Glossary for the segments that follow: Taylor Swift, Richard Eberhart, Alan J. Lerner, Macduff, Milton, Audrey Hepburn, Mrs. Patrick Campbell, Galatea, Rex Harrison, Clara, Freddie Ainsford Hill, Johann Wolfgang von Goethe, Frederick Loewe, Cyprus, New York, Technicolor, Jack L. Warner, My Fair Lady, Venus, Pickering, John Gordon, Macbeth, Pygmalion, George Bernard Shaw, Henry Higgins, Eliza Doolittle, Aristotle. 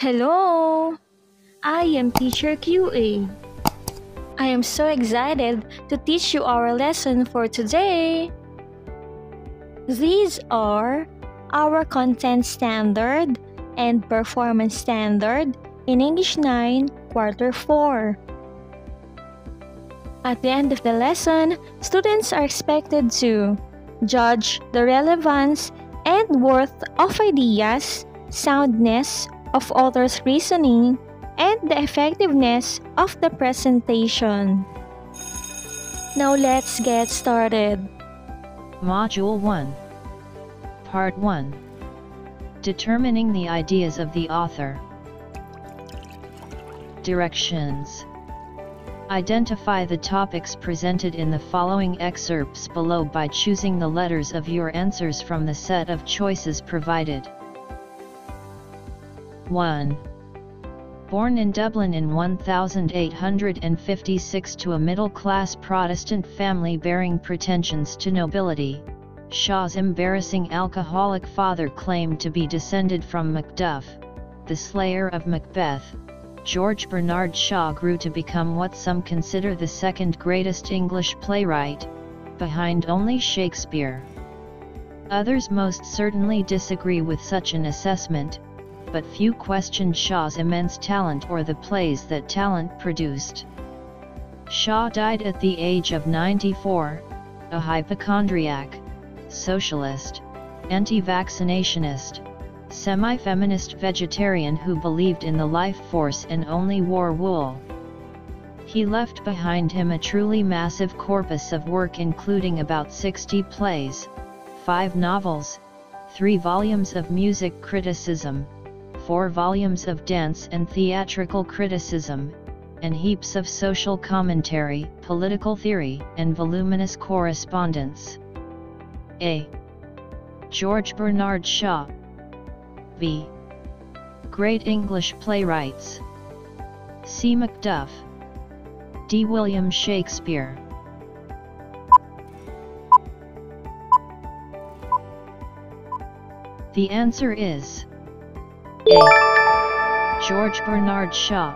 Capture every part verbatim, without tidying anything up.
Hello! I am Teacher Q A. I am so excited to teach you our lesson for today. These are our content standard and performance standard in English nine, Quarter four. At the end of the lesson, students are expected to judge the relevance and worth of ideas, soundness of author's reasoning, and the effectiveness of the presentation. Now let's get started. Module one. Part one. Determining the ideas of the author. Directions. Identify the topics presented in the following excerpts below by choosing the letters of your answers from the set of choices provided. one. Born in Dublin in one thousand eight hundred fifty-six to a middle-class Protestant family bearing pretensions to nobility, Shaw's embarrassing alcoholic father claimed to be descended from Macduff, the slayer of Macbeth. George Bernard Shaw grew to become what some consider the second greatest English playwright, behind only Shakespeare. Others most certainly disagree with such an assessment, but few questioned Shaw's immense talent or the plays that talent produced. Shaw died at the age of ninety-four, a hypochondriac, socialist, anti-vaccinationist, semi-feminist vegetarian who believed in the life force and only wore wool. He left behind him a truly massive corpus of work including about sixty plays, five novels, three volumes of music criticism, four volumes of dance and theatrical criticism, and heaps of social commentary, political theory, and voluminous correspondence. A. George Bernard Shaw. B. Great English playwrights. C. Macduff. D. William Shakespeare. The answer is A. George Bernard Shaw.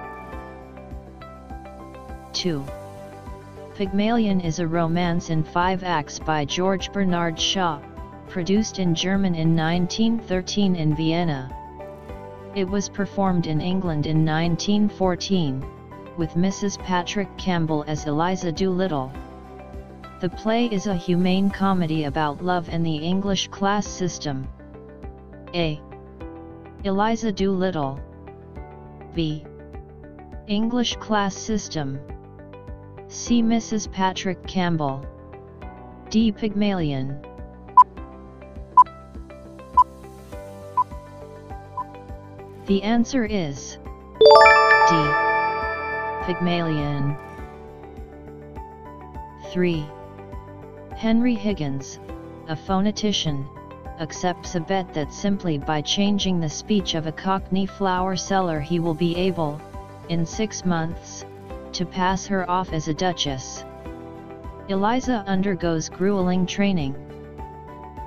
two. Pygmalion is a romance in five acts by George Bernard Shaw, produced in German in nineteen thirteen in Vienna. It was performed in England in nineteen fourteen, with Missus Patrick Campbell as Eliza Doolittle. The play is a humane comedy about love and the English class system. A. Eliza Doolittle. B. English class system. C. Missus Patrick Campbell. D. Pygmalion. The answer is D. Pygmalion. three. Henry Higgins, a phonetician, accepts a bet that simply by changing the speech of a Cockney flour seller he will be able, in six months, to pass her off as a duchess. Eliza undergoes grueling training.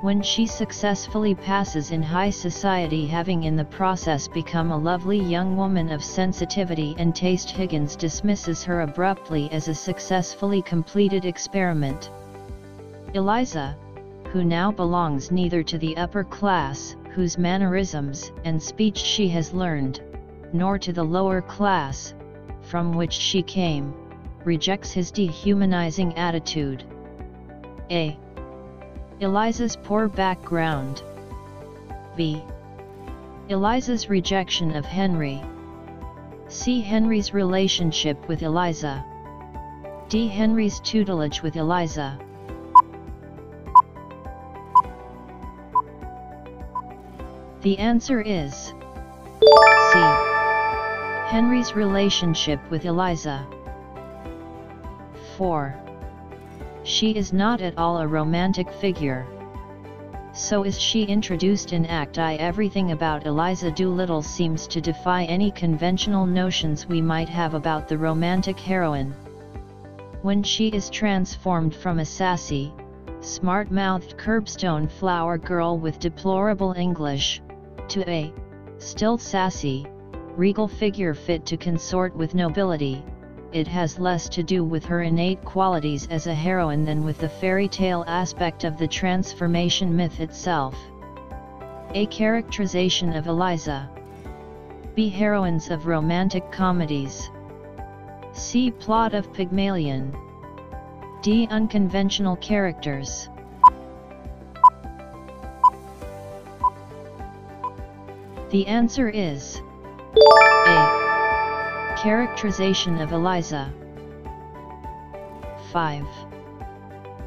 When she successfully passes in high society, having in the process become a lovely young woman of sensitivity and taste, Higgins dismisses her abruptly as a successfully completed experiment. Eliza, who now belongs neither to the upper class, whose mannerisms and speech she has learned, nor to the lower class, from which she came, rejects his dehumanizing attitude. A. Eliza's poor background. B. Eliza's rejection of Henry. C. Henry's relationship with Eliza. D. Henry's tutelage with Eliza. The answer is C. Henry's relationship with Eliza. four. She is not at all a romantic figure. So is she introduced in Act one. Everything about Eliza Doolittle seems to defy any conventional notions we might have about the romantic heroine. When she is transformed from a sassy, smart-mouthed curbstone flower girl with deplorable English, to a, still sassy, regal figure fit to consort with nobility, it has less to do with her innate qualities as a heroine than with the fairy tale aspect of the transformation myth itself. A characterization of Eliza. B. Heroines of romantic comedies. C. Plot of Pygmalion. D. Unconventional characters. The answer is A. Characterization of Eliza. five.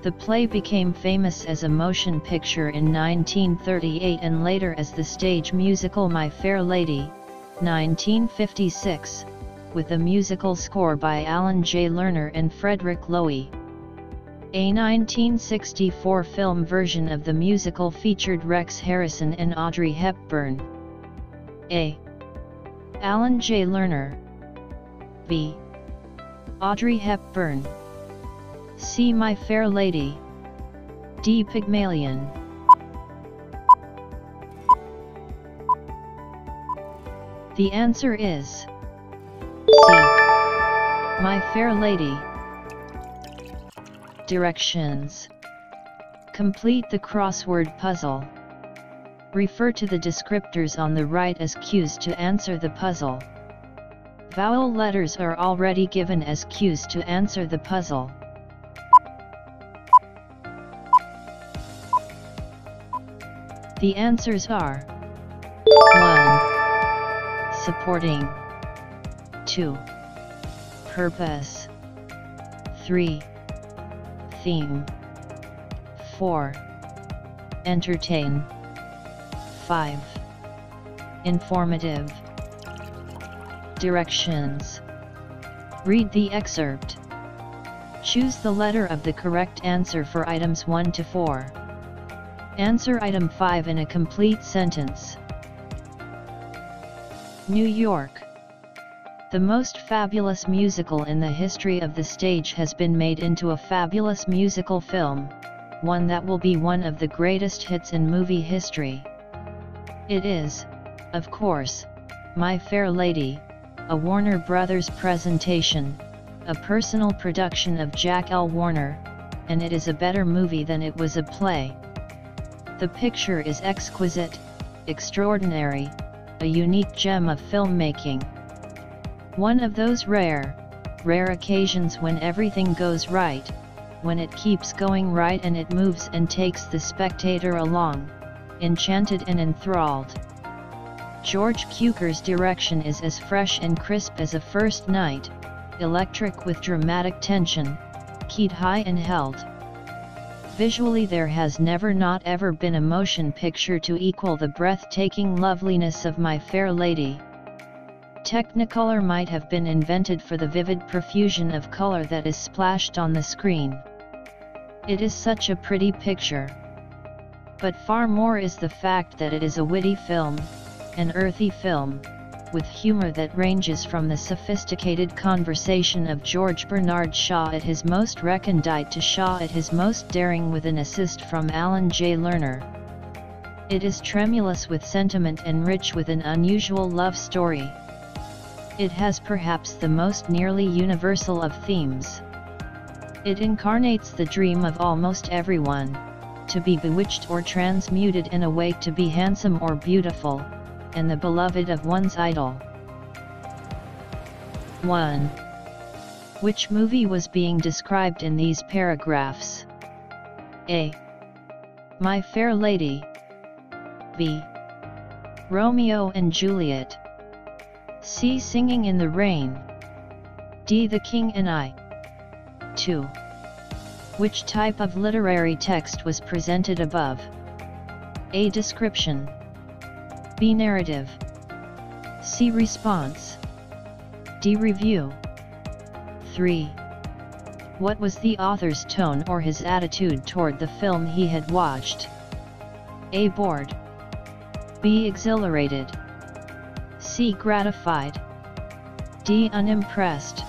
The play became famous as a motion picture in nineteen thirty-eight and later as the stage musical My Fair Lady, nineteen fifty-six, with a musical score by Alan J. Lerner and Frederick Loewe. A nineteen sixty-four film version of the musical featured Rex Harrison and Audrey Hepburn. A. Alan J. Lerner. B. Audrey Hepburn. C. My Fair Lady. D. Pygmalion. The answer is C. My Fair Lady. Directions. Complete the crossword puzzle. Refer to the descriptors on the right as cues to answer the puzzle. Vowel letters are already given as cues to answer the puzzle. The answers are one. Supporting. two. Purpose. three. Theme. four. Entertain. five. Informative. Directions. Read the excerpt. Choose the letter of the correct answer for items one to four. Answer item five in a complete sentence. New York. The most fabulous musical in the history of the stage has been made into a fabulous musical film, one that will be one of the greatest hits in movie history. It is, of course, My Fair Lady, a Warner Brothers presentation, a personal production of Jack L. Warner, and it is a better movie than it was a play. The picture is exquisite, extraordinary, a unique gem of filmmaking. One of those rare, rare occasions when everything goes right, when it keeps going right and it moves and takes the spectator along, enchanted and enthralled. George Cukier's direction is as fresh and crisp as a first night, electric with dramatic tension, keyed high and held. Visually there has never not ever been a motion picture to equal the breathtaking loveliness of My Fair Lady. Technicolor might have been invented for the vivid profusion of color that is splashed on the screen. It is such a pretty picture. But far more is the fact that it is a witty film, an earthy film, with humor that ranges from the sophisticated conversation of George Bernard Shaw at his most recondite to Shaw at his most daring, with an assist from Alan J. Lerner. It is tremulous with sentiment and rich with an unusual love story. It has perhaps the most nearly universal of themes. It incarnates the dream of almost everyone, to be bewitched or transmuted in a way to be handsome or beautiful, and the beloved of one's idol. one. Which movie was being described in these paragraphs? A. My Fair Lady. B. Romeo and Juliet. C. Singing in the Rain. D. The King and I. two. Which type of literary text was presented above? A. Description. B. Narrative. C. Response. D. Review. three. What was the author's tone or his attitude toward the film he had watched? A. Bored. B. Exhilarated. C. Gratified. D. Unimpressed.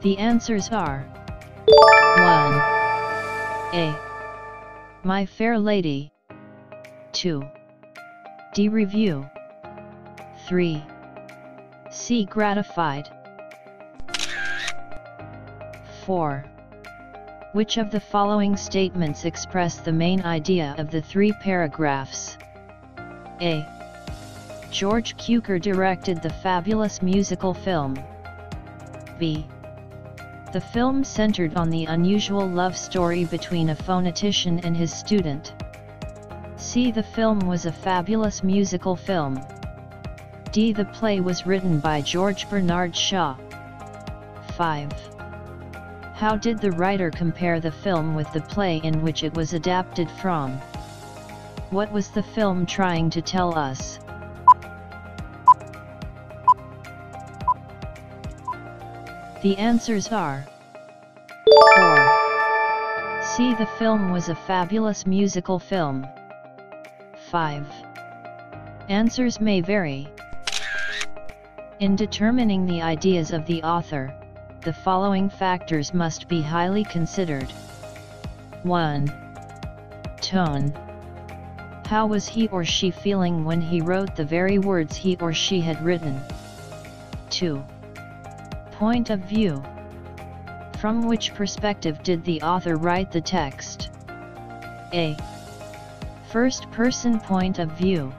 The answers are one. A. My Fair Lady. two. D. Review. three. C. Gratified. four. Which of the following statements express the main idea of the three paragraphs? A. George Cukor directed the fabulous musical film. B. The film centered on the unusual love story between a phonetician and his student. C. The film was a fabulous musical film. D. The play was written by George Bernard Shaw. five. How did the writer compare the film with the play in which it was adapted from? What was the film trying to tell us? The answers are four. C. The film was a fabulous musical film. five. Answers may vary. In determining the ideas of the author, the following factors must be highly considered. one. Tone. How was he or she feeling when he wrote the very words he or she had written? two. Point of view. From which perspective did the author write the text? A. First-person point of view.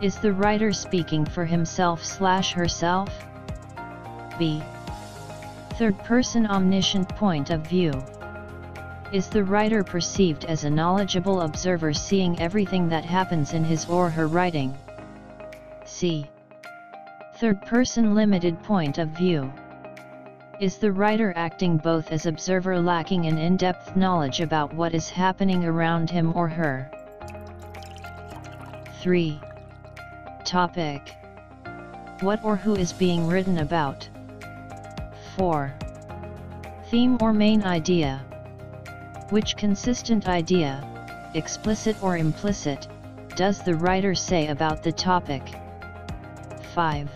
Is the writer speaking for himself slash herself? B. Third-person omniscient point of view. Is the writer perceived as a knowledgeable observer seeing everything that happens in his or her writing? C. Third-person limited point of view. Is the writer acting both as observer lacking an in-depth knowledge about what is happening around him or her? three. Topic. What or who is being written about? four. Theme or main idea. Which consistent idea, explicit or implicit, does the writer say about the topic? five.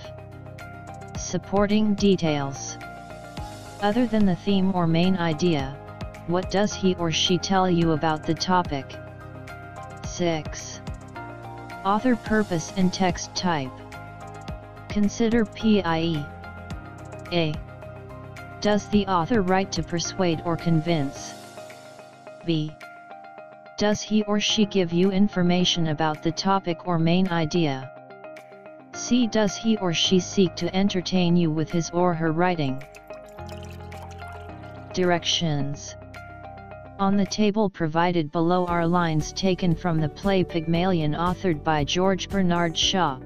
Supporting details. Other than the theme or main idea, what does he or she tell you about the topic? six. Author purpose and text type. Consider P I E. A. Does the author write to persuade or convince? B. Does he or she give you information about the topic or main idea? C. Does he or she seek to entertain you with his or her writing? Directions. On the table provided below are lines taken from the play Pygmalion authored by George Bernard Shaw.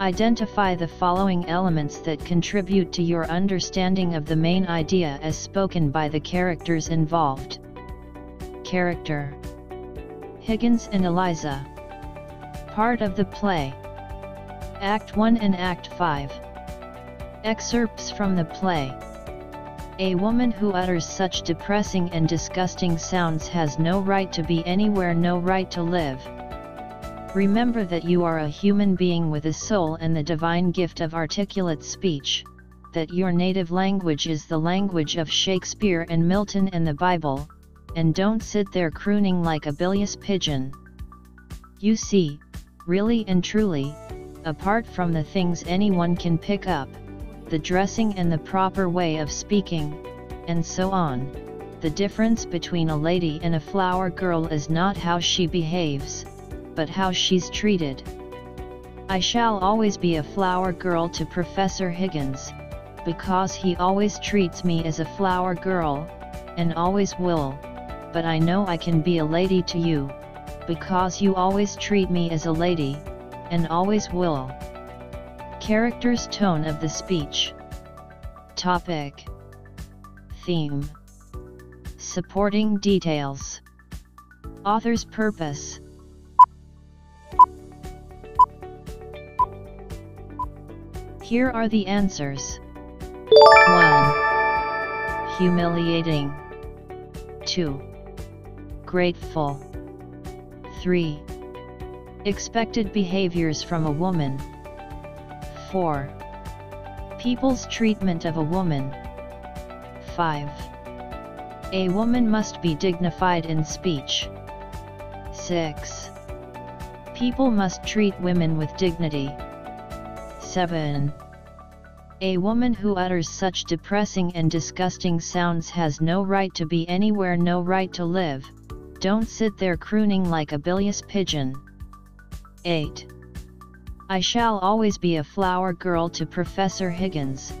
Identify the following elements that contribute to your understanding of the main idea as spoken by the characters involved. Character. Higgins and Eliza. Part of the play. Act one and Act five. Excerpts from the play. A woman who utters such depressing and disgusting sounds has no right to be anywhere, no right to live. Remember that you are a human being with a soul and the divine gift of articulate speech, that your native language is the language of Shakespeare and Milton and the Bible, and don't sit there crooning like a bilious pigeon. You see, really and truly, apart from the things anyone can pick up, the dressing and the proper way of speaking, and so on, the difference between a lady and a flower girl is not how she behaves, but how she's treated. I shall always be a flower girl to Professor Higgins, because he always treats me as a flower girl, and always will, but I know I can be a lady to you, because you always treat me as a lady, and always will. Character's tone of the speech. Topic. Theme. Supporting details. Author's purpose. Here are the answers. one. Humiliating. two. Grateful. three. Expected behaviors from a woman. four. People's treatment of a woman. five. A woman must be dignified in speech. six. People must treat women with dignity. seven. A woman who utters such depressing and disgusting sounds has no right to be anywhere, no right to live. Don't sit there crooning like a bilious pigeon. eight. I shall always be a flower girl to Professor Higgins,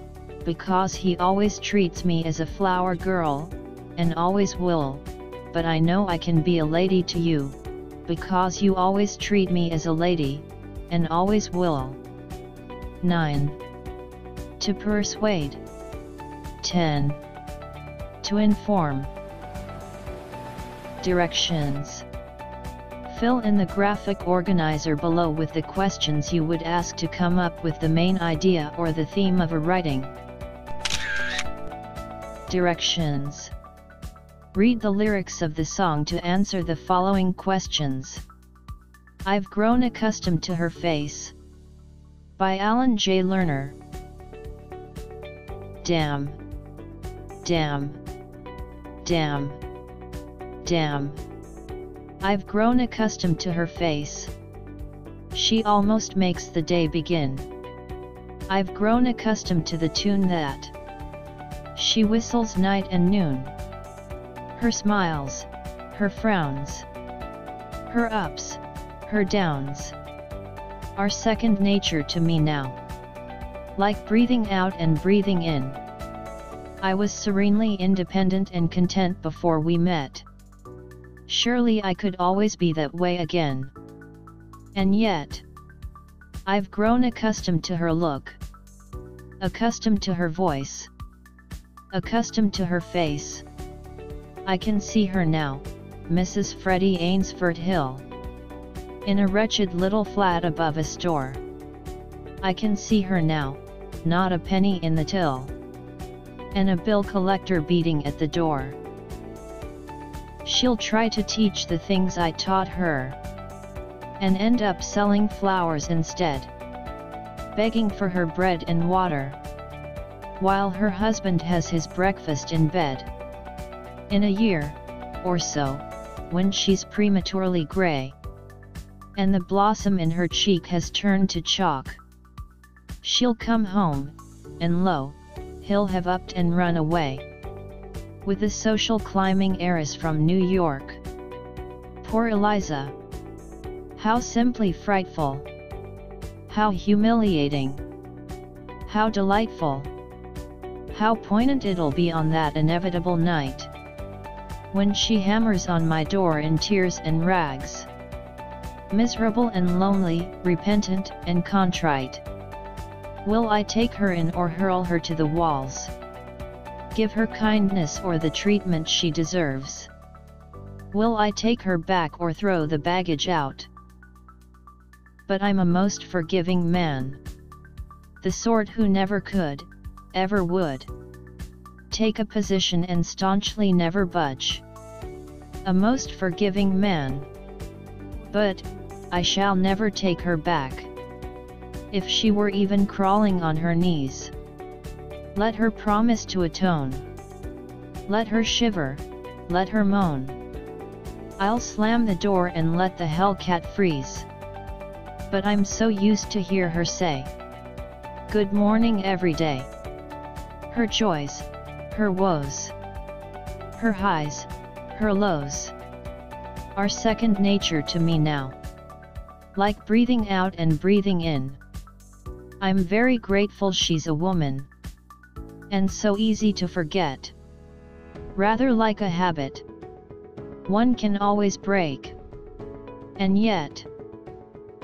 because he always treats me as a flower girl, and always will, but I know I can be a lady to you, because you always treat me as a lady, and always will. nine. To persuade. ten. To inform. Directions. Fill in the graphic organizer below with the questions you would ask to come up with the main idea or the theme of a writing. Directions. Read the lyrics of the song to answer the following questions. I've Grown Accustomed to Her Face, by Alan J. Lerner. Damn. Damn. Damn. Damn. I've grown accustomed to her face. She almost makes the day begin. I've grown accustomed to the tune that she whistles night and noon. Her smiles, her frowns, her ups, her downs, are second nature to me now. Like breathing out and breathing in. I was serenely independent and content before we met. Surely I could always be that way again. And yet, I've grown accustomed to her look, accustomed to her voice, accustomed to her face. I can see her now, Missus Freddie Ainsford Hill, in a wretched little flat above a store. I can see her now, not a penny in the till, and a bill collector beating at the door. She'll try to teach the things I taught her, and end up selling flowers instead, begging for her bread and water, while her husband has his breakfast in bed. In a year, or so, when she's prematurely grey, and the blossom in her cheek has turned to chalk, she'll come home, and lo, he'll have upped and run away, with a social climbing heiress from New York. Poor Eliza! How simply frightful! How humiliating! How delightful! How poignant it'll be on that inevitable night, when she hammers on my door in tears and rags, miserable and lonely, repentant and contrite. Will I take her in or hurl her to the walls? Give her kindness or the treatment she deserves? Will I take her back or throw the baggage out? But I'm a most forgiving man. The sort who never could, ever would, take a position and staunchly never budge. A most forgiving man. But I shall never take her back. If she were even crawling on her knees, let her promise to atone. Let her shiver, let her moan. I'll slam the door and let the hellcat freeze. But I'm so used to hear her say good morning every day. Her joys, her woes, her highs, her lows, are second nature to me now. Like breathing out and breathing in. I'm very grateful she's a woman, and so easy to forget. Rather like a habit. One can always break. And yet,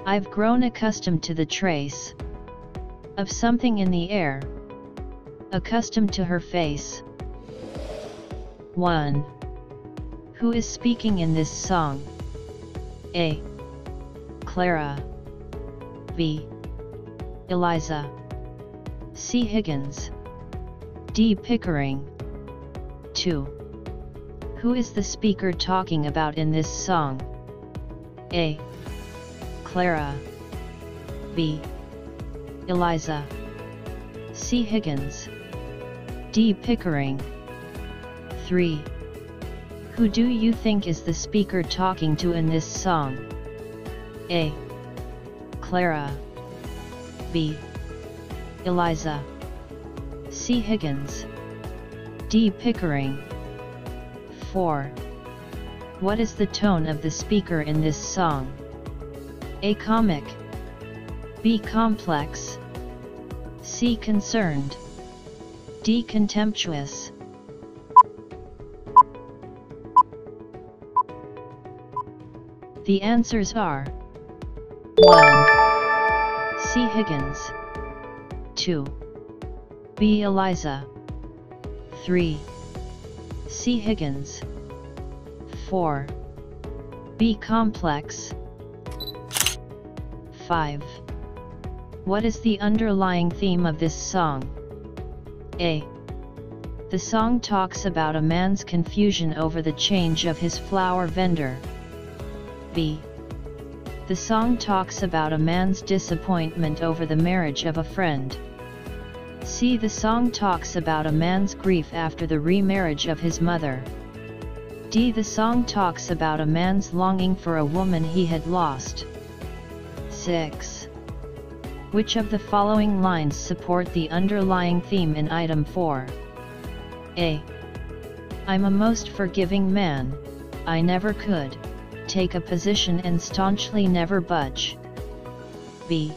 I've grown accustomed to the trace of something in the air, accustomed to her face. one. Who is speaking in this song? A. Clara. B. Eliza. C. Higgins. D. Pickering. two. Who is the speaker talking about in this song? A. Clara. B. Eliza. C. Higgins. D. Pickering. three. Who do you think is the speaker talking to in this song? A. Clara. B. Eliza. C. Higgins. D. Pickering. four. What is the tone of the speaker in this song? A. Comic. B. Complex. C. Concerned. D. Contemptuous. The answers are one. C. Higgins. two. B. Eliza. three. C. Higgins. four. B. Complex. five. What is the underlying theme of this song? A. The song talks about a man's confusion over the change of his flower vendor. B. The song talks about a man's disappointment over the marriage of a friend. C. The song talks about a man's grief after the remarriage of his mother. D. The song talks about a man's longing for a woman he had lost. six. Which of the following lines support the underlying theme in item four? A. I'm a most forgiving man, I never could take a position and staunchly never budge. B.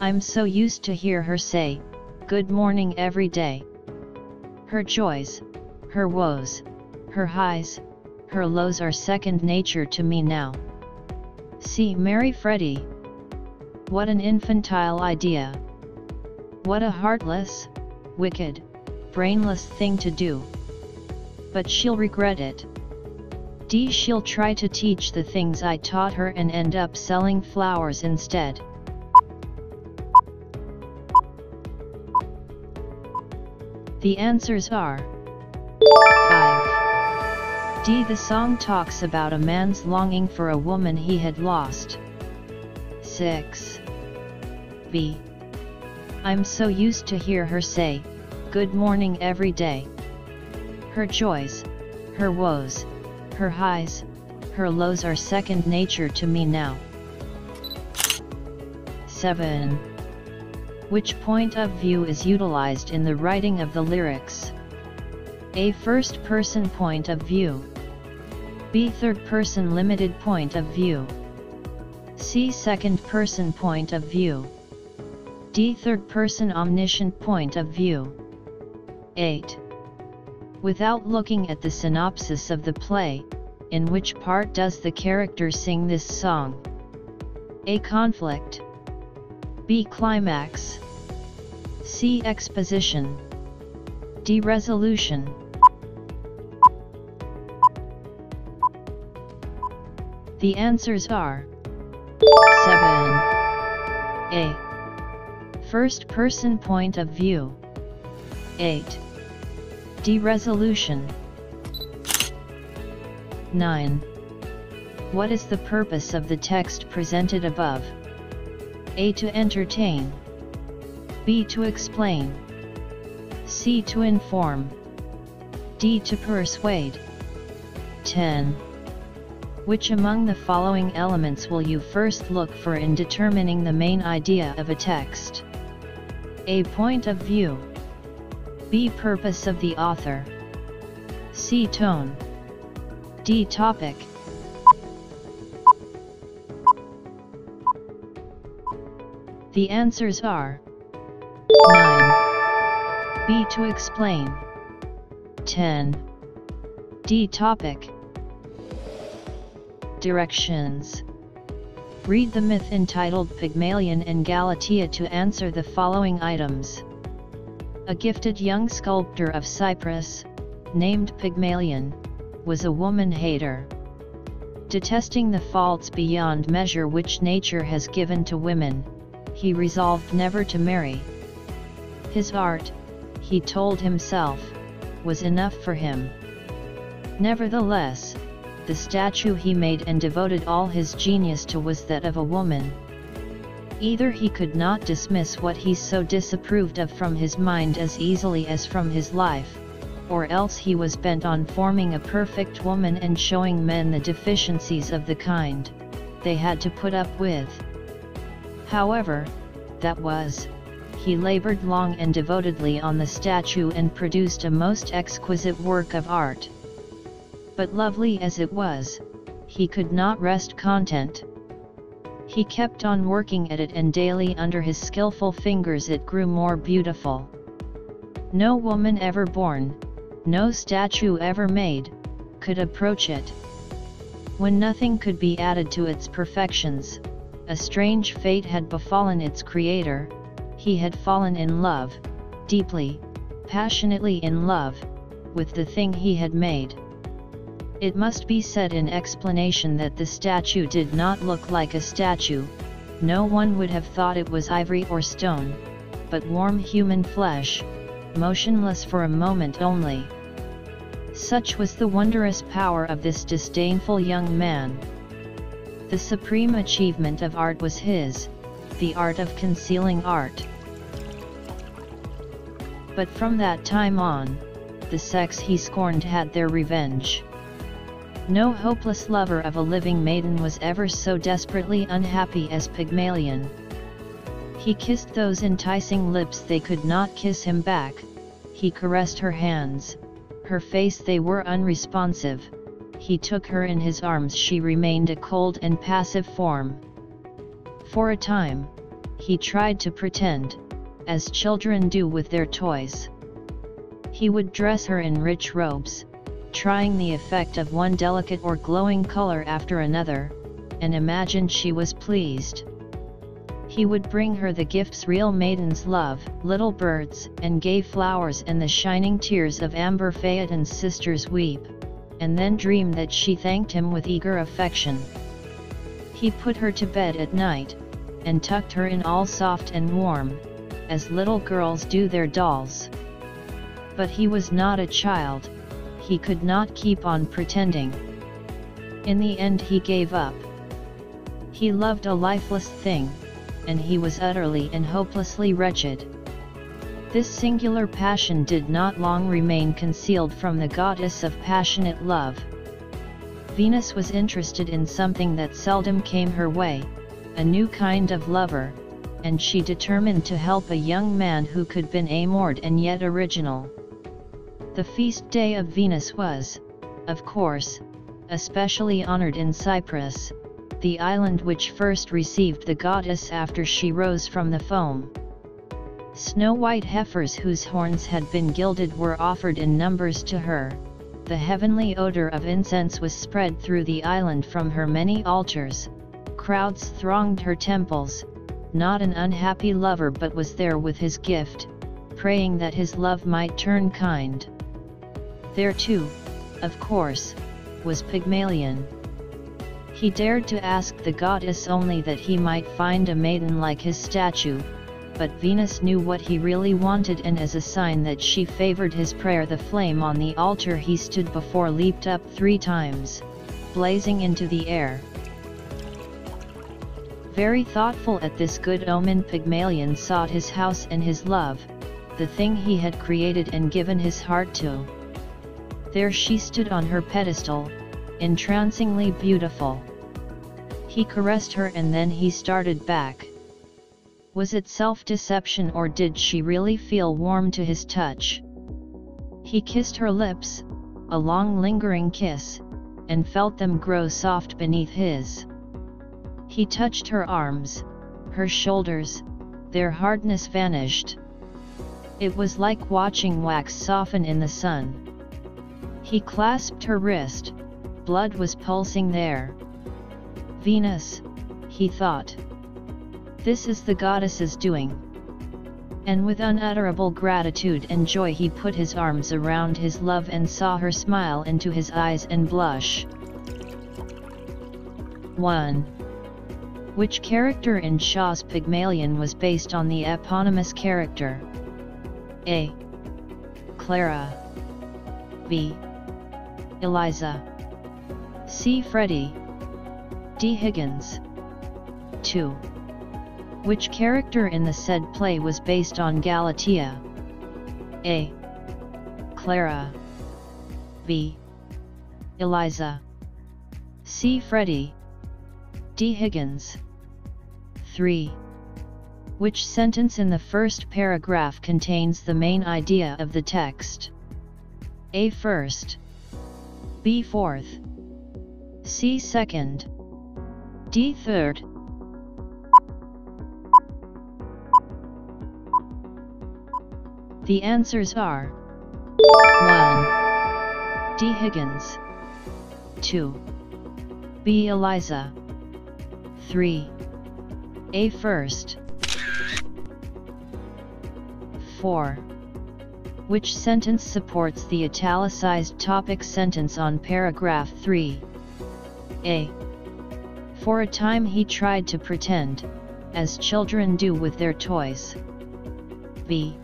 I'm so used to hear her say, good morning every day. Her joys, her woes, her highs, her lows are second nature to me now. C. Marry Freddie. What an infantile idea. What a heartless, wicked, brainless thing to do. But she'll regret it. D. She'll try to teach the things I taught her and end up selling flowers instead. The answers are five. D. The song talks about a man's longing for a woman he had lost. six. B. I'm so used to hear her say, good morning every day. Her joys, her woes, her highs, her lows are second nature to me now. seven. Which point of view is utilized in the writing of the lyrics? A. First person point of view. B. Third person limited point of view. C. Second person point of view. D. Third person omniscient point of view. eight. Without looking at the synopsis of the play, in which part does the character sing this song? A. Conflict. B. Climax. C. Exposition. D. Resolution. The answers are seven. A. First person point of view. eight. D. Resolution. nine. What is the purpose of the text presented above? A. To entertain. B. To explain. C. To inform. D. To persuade. ten. Which among the following elements will you first look for in determining the main idea of a text? A. Point of view. B. Purpose of the author. C. Tone. D. Topic. The answers are nine. B. To explain. ten. D. Topic. Directions. Read the myth entitled Pygmalion and Galatea to answer the following items. A gifted young sculptor of Cyprus, named Pygmalion, was a woman-hater. Detesting the faults beyond measure which nature has given to women, he resolved never to marry. His art, he told himself, was enough for him. Nevertheless, the statue he made and devoted all his genius to was that of a woman. Either he could not dismiss what he so disapproved of from his mind as easily as from his life, or else he was bent on forming a perfect woman and showing men the deficiencies of the kind. they had to put up with. However, that was, he labored long and devotedly on the statue and produced a most exquisite work of art. But lovely as it was, he could not rest content. He kept on working at it, and daily under his skillful fingers it grew more beautiful. No woman ever born, no statue ever made, could approach it. When nothing could be added to its perfections, a strange fate had befallen its creator. He had fallen in love, deeply, passionately in love, with the thing he had made. It must be said in explanation that the statue did not look like a statue. No one would have thought it was ivory or stone, but warm human flesh, motionless for a moment only. Such was the wondrous power of this disdainful young man. The supreme achievement of art was his, the art of concealing art. But from that time on, the sex he scorned had their revenge. No hopeless lover of a living maiden was ever so desperately unhappy as Pygmalion. He kissed those enticing lips, they could not kiss him back. He caressed her hands, her face, they were unresponsive. He took her in his arms, she remained a cold and passive form. For a time, he tried to pretend, as children do with their toys. He would dress her in rich robes, trying the effect of one delicate or glowing color after another, and imagined she was pleased. He would bring her the gifts real maidens love, little birds, and gay flowers, and the shining tears of amber Phaeton's sisters weep, and then dream that she thanked him with eager affection. He put her to bed at night, and tucked her in all soft and warm, as little girls do their dolls. But he was not a child. He could not keep on pretending. In the end he gave up. He loved a lifeless thing, and he was utterly and hopelessly wretched. This singular passion did not long remain concealed from the goddess of passionate love. Venus was interested in something that seldom came her way, a new kind of lover, and she determined to help a young man who could be adored and yet original. The feast day of Venus was, of course, especially honored in Cyprus, the island which first received the goddess after she rose from the foam. Snow-white heifers whose horns had been gilded were offered in numbers to her. The heavenly odor of incense was spread through the island from her many altars. Crowds thronged her temples. Not an unhappy lover but was there with his gift, praying that his love might turn kind. There too, of course, was Pygmalion. He dared to ask the goddess only that he might find a maiden like his statue, but Venus knew what he really wanted, and as a sign that she favored his prayer, the flame on the altar he stood before leaped up three times, blazing into the air. Very thoughtful at this good omen, Pygmalion sought his house and his love, the thing he had created and given his heart to. There she stood on her pedestal, entrancingly beautiful. He caressed her and then he started back. Was it self-deception, or did she really feel warm to his touch? He kissed her lips, a long lingering kiss, and felt them grow soft beneath his. He touched her arms, her shoulders, their hardness vanished. It was like watching wax soften in the sun. He clasped her wrist. Blood was pulsing there. Venus, he thought. This is the goddess's doing. And with unutterable gratitude and joy he put his arms around his love and saw her smile into his eyes and blush. one. Which character in Shaw's Pygmalion was based on the eponymous character? A. Clara. B. Eliza. C. Freddie. D. Higgins. two. Which character in the said play was based on Galatea? A. Clara. B. Eliza. C. Freddie. D. Higgins. three. Which sentence in the first paragraph contains the main idea of the text? A. First. B. Fourth. C. Second. D. Third. The answers are one. D. Higgins. two. B. Eliza. three. A. First. four. Which sentence supports the italicized topic sentence on paragraph three? A. For a time he tried to pretend, as children do with their toys. B.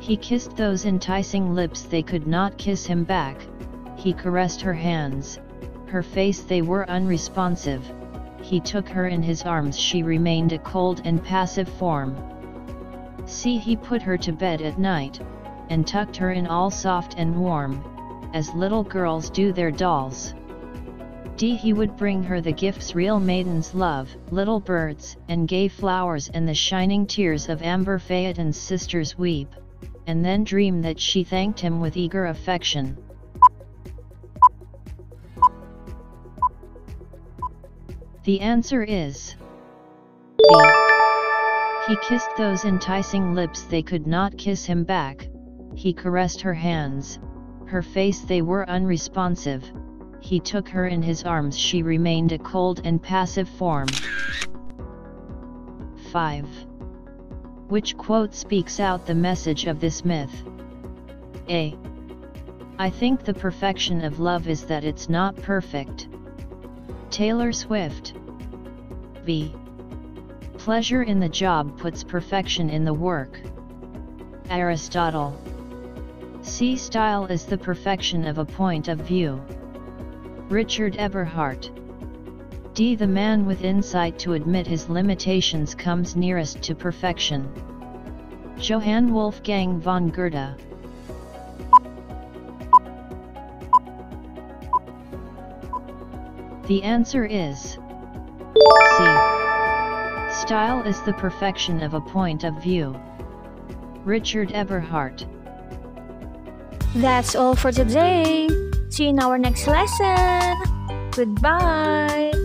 He kissed those enticing lips, they could not kiss him back. He caressed her hands, her face, they were unresponsive. He took her in his arms, she remained a cold and passive form. C. He put her to bed at night, and tucked her in all soft and warm, as little girls do their dolls. D. He would bring her the gifts real maidens love, little birds, and gay flowers, and the shining tears of amber Phaeton's sisters weep, and then dream that she thanked him with eager affection. The answer is B. He kissed those enticing lips, they could not kiss him back. He caressed her hands, her face, they were unresponsive. He took her in his arms, she remained a cold and passive form. five. Which quote speaks out the message of this myth? A. I think the perfection of love is that it's not perfect. Taylor Swift. B. Pleasure in the job puts perfection in the work. Aristotle. C. Style is the perfection of a point of view. Richard Eberhart. D. The man with insight to admit his limitations comes nearest to perfection. Johann Wolfgang von Goethe. The answer is C. Style is the perfection of a point of view. Richard Eberhart. That's all for today. See you in our next lesson. Goodbye.